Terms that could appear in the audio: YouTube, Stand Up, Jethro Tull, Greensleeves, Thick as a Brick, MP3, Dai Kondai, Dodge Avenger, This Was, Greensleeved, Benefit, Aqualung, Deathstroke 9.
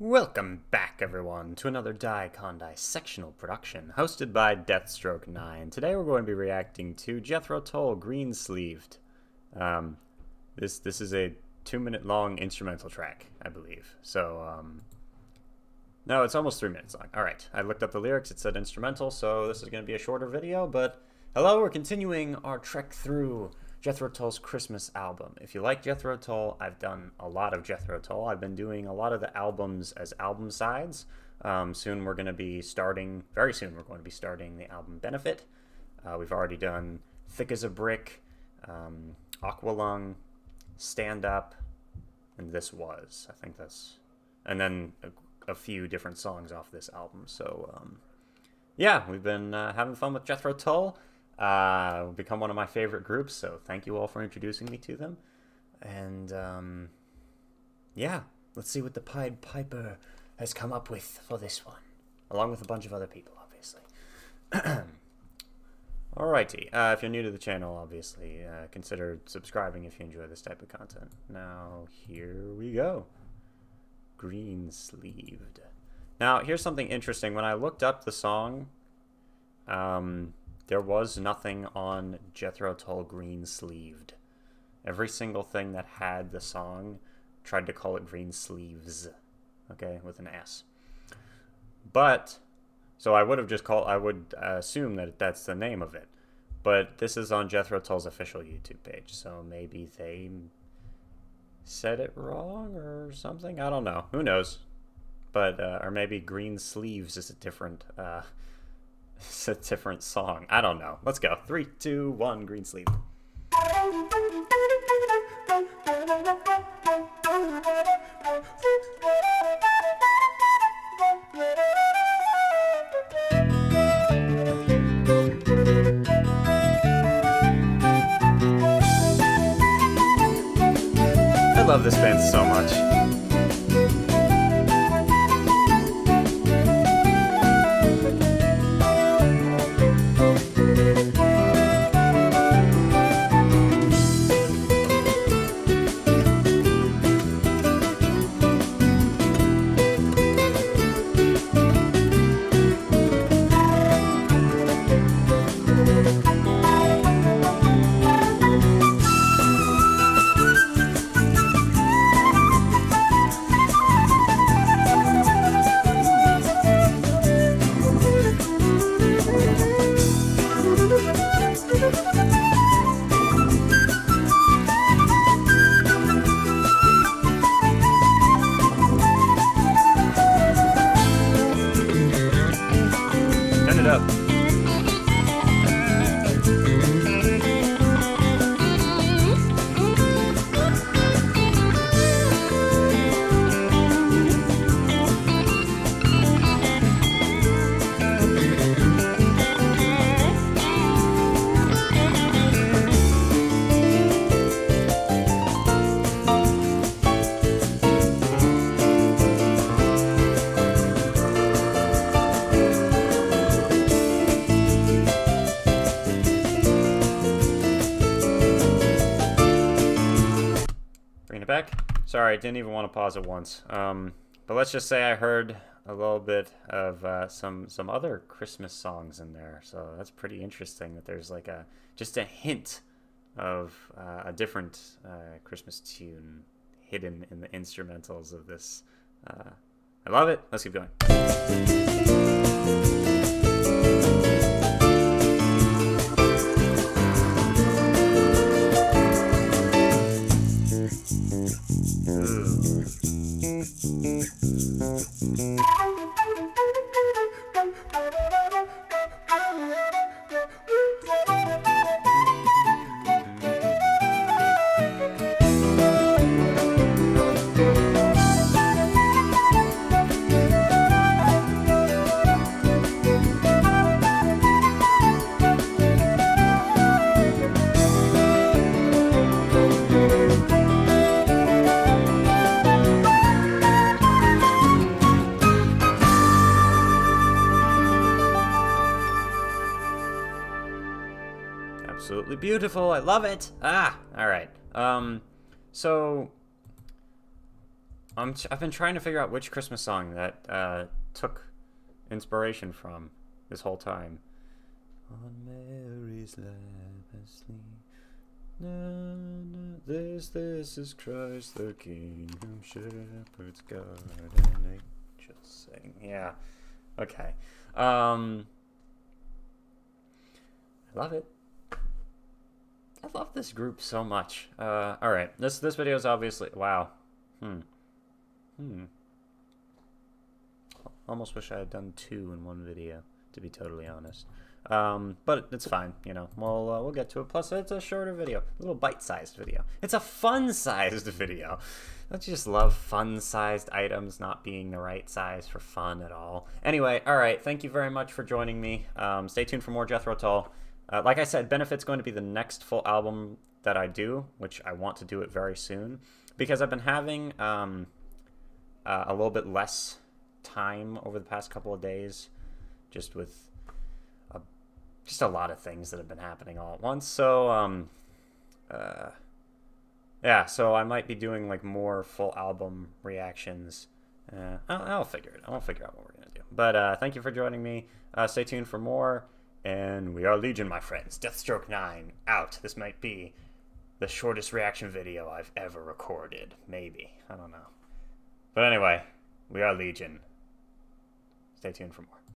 Welcome back, everyone, to another Dai Kondai sectional production, hosted by Deathstroke 9. Today we're going to be reacting to Jethro Tull, Greensleeved. This is a 2-minute long instrumental track, I believe. So, no, it's almost 3 minutes long. Alright, I looked up the lyrics, it said instrumental, so this is going to be a shorter video, but hello, we're continuing our trek through Jethro Tull's Christmas album. If you like Jethro Tull, I've done a lot of Jethro Tull. I've been doing a lot of the albums as album sides. Soon we're going to be starting, very soon we're going to be starting the album Benefit. We've already done Thick as a Brick, Aqualung, Stand Up, and This Was. I think that's, and then a few different songs off this album. So yeah, we've been having fun with Jethro Tull. Become one of my favorite groups, so thank you all for introducing me to them. And yeah, let's see what the Pied Piper has come up with for this one, along with a bunch of other people, obviously. Alrighty, if you're new to the channel, obviously, consider subscribing if you enjoy this type of content. Now, here we go. Greensleeved. Now, here's something interesting. When I looked up the song, there was nothing on Jethro Tull Greensleeved. Every single thing that had the song tried to call it Greensleeves, okay, with an S. But, so I would have just called, I would assume that that's the name of it. But this is on Jethro Tull's official YouTube page, so maybe they said it wrong or something? I don't know. Who knows? But, or maybe Greensleeves is a different, it's a different song. I don't know. Let's go. 3, 2, 1, Greensleeved. I love this band so much. Sorry, I didn't even want to pause it once. But let's just say I heard a little bit of some other Christmas songs in there. So that's pretty interesting that there's like a just a hint of a different Christmas tune hidden in the instrumentals of this. I love it. Let's keep going. Absolutely beautiful. I love it. Ah, all right. So I've been trying to figure out which Christmas song that took inspiration from this whole time. On Mary's lap asleep. No, no, this is Christ the King, whom shepherds guard and angels sing. Yeah. Okay. I love it. I love this group so much. All right. This video is obviously wow. Almost wish I had done two in one video, to be totally honest. But it's fine, you know. We'll get to it. Plus, it's a shorter video, a little bite-sized video. It's a fun-sized video. Don't you just love fun-sized items not being the right size for fun at all? Anyway, all right. Thank you very much for joining me. Stay tuned for more Jethro Tull. Like I said, Benefit's going to be the next full album that I do, which I want to do it very soon, because I've been having a little bit less time over the past couple of days, just with just a lot of things that have been happening all at once. So, yeah, so I might be doing like more full album reactions. I'll figure it out. I'll figure out what we're going to do. But thank you for joining me. Stay tuned for more. And we are Legion, my friends. Deathstroke 9 out. This might be the shortest reaction video I've ever recorded. Maybe. I don't know. But anyway, we are Legion. Stay tuned for more.